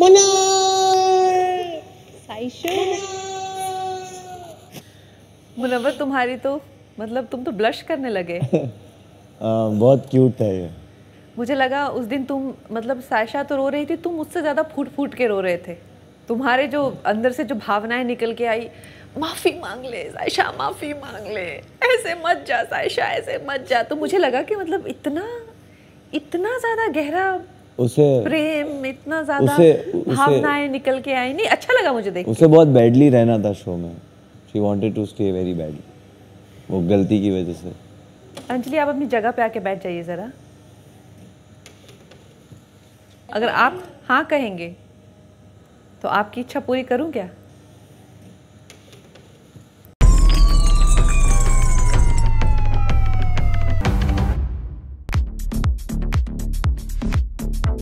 मुनव्वर, तुम्हारी तो मतलब तुम तो ब्लश करने लगे। बहुत क्यूट है ये। मुझे लगा उस दिन तुम मतलब साइशा तो रो रही थी, तुम मुझसे ज़्यादा फूट फूट के रो रहे थे। तुम्हारे जो अंदर से जो भावनाएं निकल के आई, माफ़ी मांग ले साइशा, माफ़ी मांग ले, ऐसे मत जा साइशा, ऐसे मत जा। तो मुझे लगा कि मतलब इतना ज़्यादा गहरा उसे प्रेम, इतना ज़्यादा भावनाएं निकल के आई। नहीं, अच्छा लगा मुझे देख। उसे बहुत बैडली रहना था शो में। She wanted to stay very badly. वो गलती की वजह से। अंजलि, आप अपनी जगह पे आके बैठ जाइए ज़रा। अगर आप हाँ कहेंगे तो आपकी इच्छा पूरी करूं क्या?